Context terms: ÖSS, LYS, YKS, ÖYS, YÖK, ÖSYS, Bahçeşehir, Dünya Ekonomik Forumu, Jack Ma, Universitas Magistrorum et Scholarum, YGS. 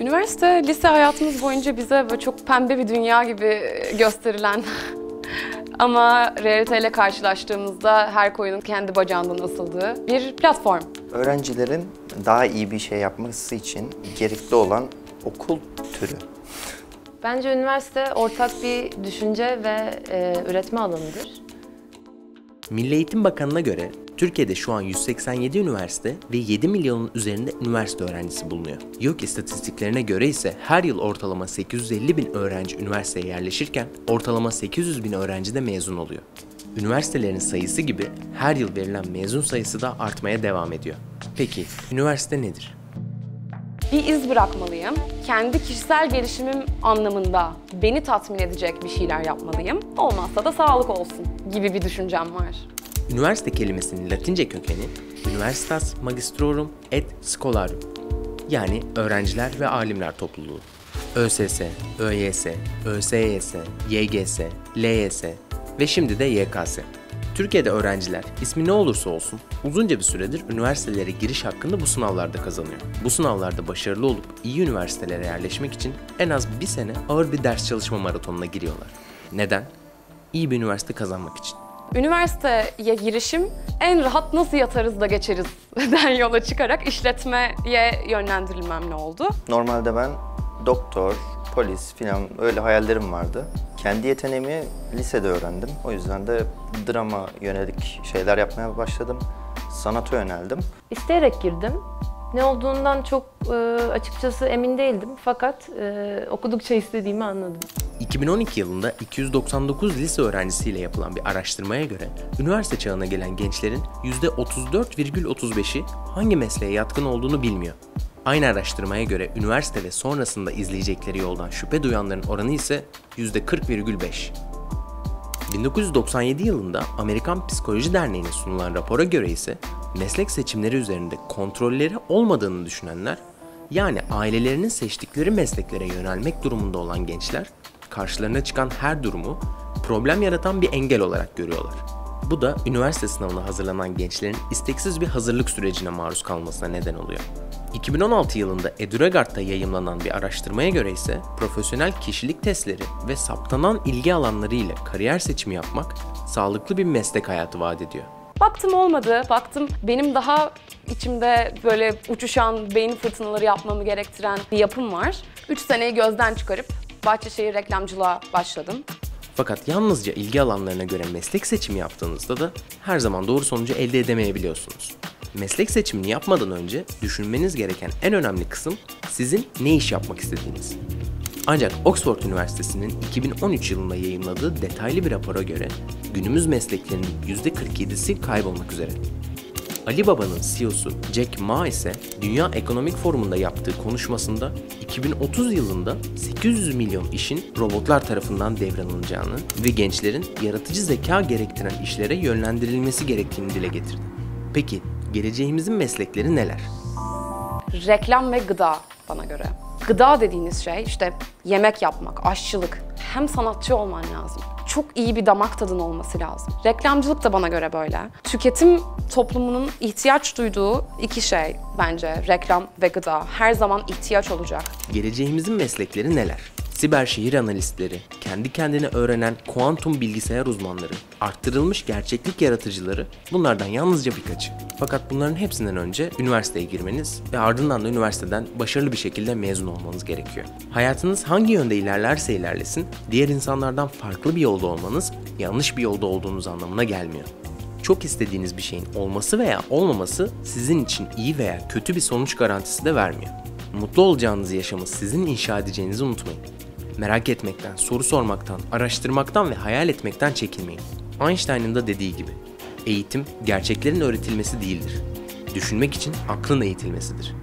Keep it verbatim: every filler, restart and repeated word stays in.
Üniversite, lise hayatımız boyunca bize böyle çok pembe bir dünya gibi gösterilen ama realiteyle karşılaştığımızda her koyunun kendi bacağından asıldığı bir platform. Öğrencilerin daha iyi bir şey yapması için gerekli olan okul türü. Bence üniversite ortak bir düşünce ve e, üretme alanıdır. Milli Eğitim Bakanı'na göre Türkiye'de şu an yüz seksen yedi üniversite ve yedi milyonun üzerinde üniversite öğrencisi bulunuyor. YÖK istatistiklerine göre ise her yıl ortalama sekiz yüz elli bin öğrenci üniversiteye yerleşirken ortalama sekiz yüz bin öğrenci de mezun oluyor. Üniversitelerin sayısı gibi her yıl verilen mezun sayısı da artmaya devam ediyor. Peki üniversite nedir? Bir iz bırakmalıyım, kendi kişisel gelişimim anlamında beni tatmin edecek bir şeyler yapmalıyım, olmazsa da sağlık olsun gibi bir düşüncem var. Üniversite kelimesinin Latince kökeni Universitas Magistrorum et Scholarum, yani öğrenciler ve alimler topluluğu. ÖSS, ÖYS, ÖSYS, YGS, LYS ve şimdi de Y K S. Türkiye'de öğrenciler, ismi ne olursa olsun, uzunca bir süredir üniversitelere giriş hakkını bu sınavlarda kazanıyor. Bu sınavlarda başarılı olup iyi üniversitelere yerleşmek için en az bir sene ağır bir ders çalışma maratonuna giriyorlar. Neden? İyi bir üniversite kazanmak için. Üniversiteye girişim, en rahat nasıl yatarız da geçeriz den yola çıkarak işletmeye yönlendirilmem ne oldu? Normalde ben doktor, polis falan öyle hayallerim vardı. Kendi yeteneğimi lisede öğrendim. O yüzden de drama yönelik şeyler yapmaya başladım. Sanata yöneldim. İsteyerek girdim. Ne olduğundan çok e, açıkçası emin değildim fakat e, okudukça istediğimi anladım. iki bin on iki yılında iki yüz doksan dokuz lise öğrencisiyle yapılan bir araştırmaya göre üniversite çağına gelen gençlerin yüzde otuz dört virgül otuz beşi hangi mesleğe yatkın olduğunu bilmiyor. Aynı araştırmaya göre üniversite ve sonrasında izleyecekleri yoldan şüphe duyanların oranı ise yüzde kırk virgül beş. bin dokuz yüz doksan yedi yılında Amerikan Psikoloji Derneği'ne sunulan rapora göre ise meslek seçimleri üzerinde kontrolleri olmadığını düşünenler, yani ailelerinin seçtikleri mesleklere yönelmek durumunda olan gençler, karşılarına çıkan her durumu problem yaratan bir engel olarak görüyorlar. Bu da üniversite sınavına hazırlanan gençlerin isteksiz bir hazırlık sürecine maruz kalmasına neden oluyor. iki bin on altı yılında EduRegar'da yayımlanan bir araştırmaya göre ise profesyonel kişilik testleri ve saptanan ilgi alanları ile kariyer seçimi yapmak sağlıklı bir meslek hayatı vaat ediyor. Baktım olmadı, baktım benim daha içimde böyle uçuşan beyin fırtınaları yapmamı gerektiren bir yapım var. üç seneyi gözden çıkarıp Bahçeşehir reklamcılığa başladım. Fakat yalnızca ilgi alanlarına göre meslek seçimi yaptığınızda da her zaman doğru sonucu elde edemeyebiliyorsunuz. Meslek seçimini yapmadan önce düşünmeniz gereken en önemli kısım sizin ne iş yapmak istediğiniz. Ancak Oxford Üniversitesi'nin iki bin on üç yılında yayımladığı detaylı bir rapora göre günümüz mesleklerinin yüzde kırk yedisi kaybolmak üzere. Alibaba'nın C E O'su Jack Ma ise Dünya Ekonomik Forumu'nda yaptığı konuşmasında iki bin otuz yılında sekiz yüz milyon işin robotlar tarafından devralınacağını ve gençlerin yaratıcı zeka gerektiren işlere yönlendirilmesi gerektiğini dile getirdi. Peki geleceğimizin meslekleri neler? Reklam ve gıda bana göre. Gıda dediğiniz şey işte yemek yapmak, aşçılık. Hem sanatçı olman lazım. Çok iyi bir damak tadın olması lazım. Reklamcılık da bana göre böyle. Tüketim toplumunun ihtiyaç duyduğu iki şey bence reklam ve gıda. Her zaman ihtiyaç olacak. Geleceğimizin meslekleri neler? Siber şehir analistleri, kendi kendine öğrenen kuantum bilgisayar uzmanları, arttırılmış gerçeklik yaratıcıları bunlardan yalnızca birkaçı. Fakat bunların hepsinden önce üniversiteye girmeniz ve ardından da üniversiteden başarılı bir şekilde mezun olmanız gerekiyor. Hayatınız hangi yönde ilerlerse ilerlesin, diğer insanlardan farklı bir yolda olmanız yanlış bir yolda olduğunuz anlamına gelmiyor. Çok istediğiniz bir şeyin olması veya olmaması sizin için iyi veya kötü bir sonuç garantisi de vermiyor. Mutlu olacağınız yaşamı sizin inşa edeceğinizi unutmayın. Merak etmekten, soru sormaktan, araştırmaktan ve hayal etmekten çekinmeyin. Einstein'ın da dediği gibi, eğitim gerçeklerin öğretilmesi değildir. Düşünmek için aklın eğitilmesidir.